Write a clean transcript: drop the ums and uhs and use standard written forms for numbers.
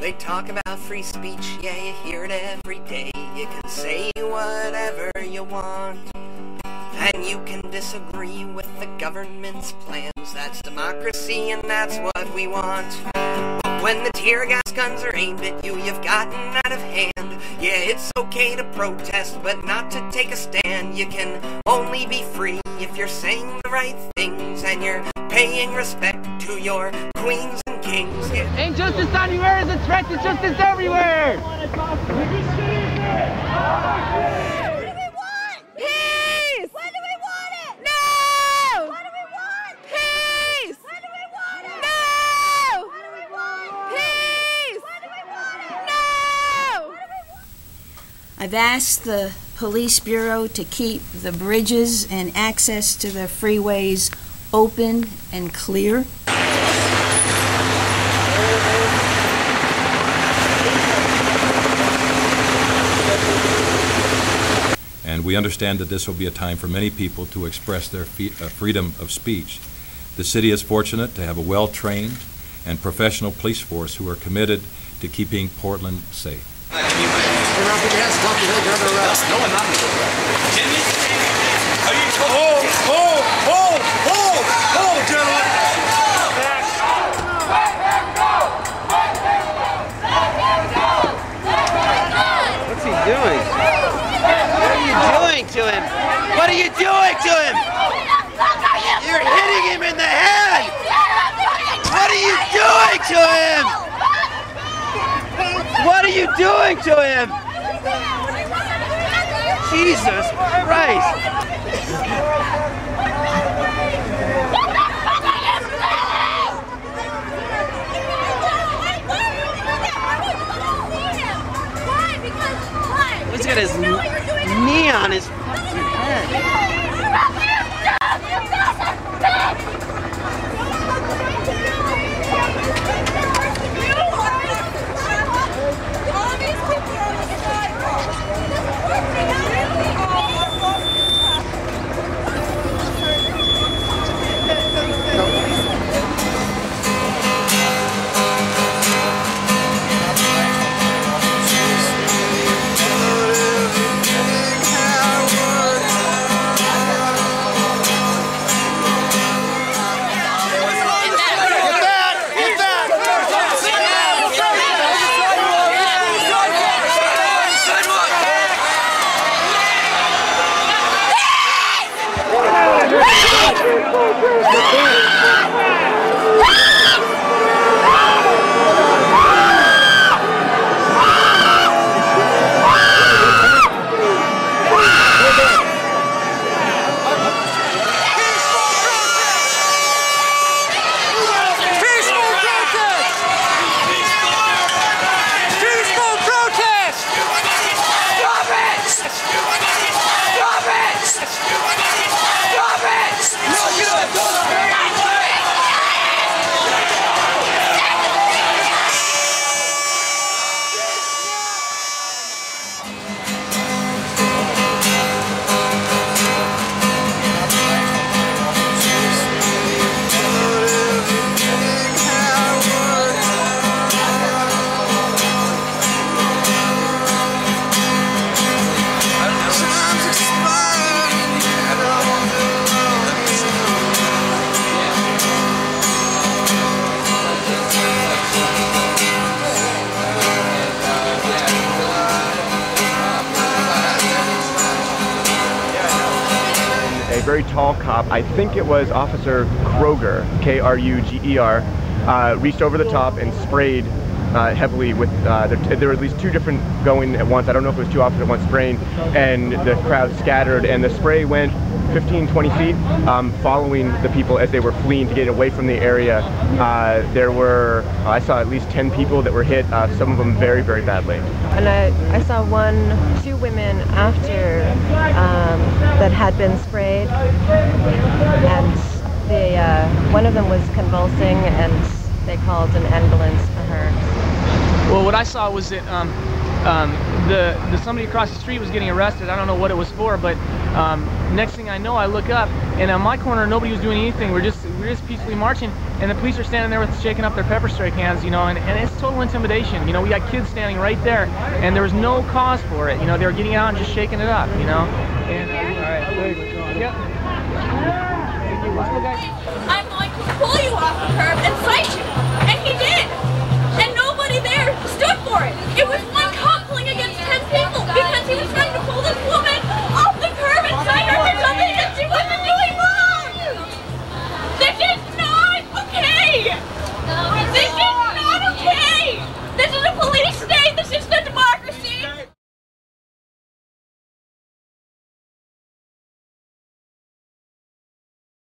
They talk about free speech, yeah, you hear it every day. You can say whatever you want, and you can disagree with the government's plans. That's democracy and that's what we want. But when the tear gas guns are aimed at you, you've gotten out of hand. Yeah, it's okay to protest, but not to take a stand. You can only be free if you're saying the right things and you're paying respect to your queens and kings. Yeah. Injustice anywhere is a threat to justice everywhere! What do we want? Peace! When do we want it? No! What do we want? Peace! When do we want it? No! What do we want? Peace! When do we want it? No! I've asked the Police Bureau to keep the bridges and access to the freeways open and clear. And we understand that this will be a time for many people to express their freedom of speech. The city is fortunate to have a well-trained and professional police force who are committed to keeping Portland safe. What are you doing to him? You're hitting him in the head! What are you doing to him? What are you doing to him? Jesus Christ! He's got his knee on his very tall cop, I think it was Officer Kroger, K-R-U-G-E-R, reached over the top and sprayed heavily with, there were at least two different going at once, I don't know if it was two officers at once spraying, and the crowd scattered and the spray went 15, 20 feet, following the people as they were fleeing to get away from the area. There were, I saw at least 10 people that were hit, some of them very, very badly. And I saw two women after that had been sprayed, and they, one of them was convulsing and they called an ambulance for her. Well, what I saw was that The somebody across the street was getting arrested. I don't know what it was for, but next thing I know, I look up, and on my corner, nobody was doing anything. We're just peacefully marching, and the police are standing there with shaking up their pepper spray cans, you know, and it's total intimidation. You know, we got kids standing right there, and there was no cause for it. You know, they were getting out and just shaking it up, you know. And, all right, there you go. Yep.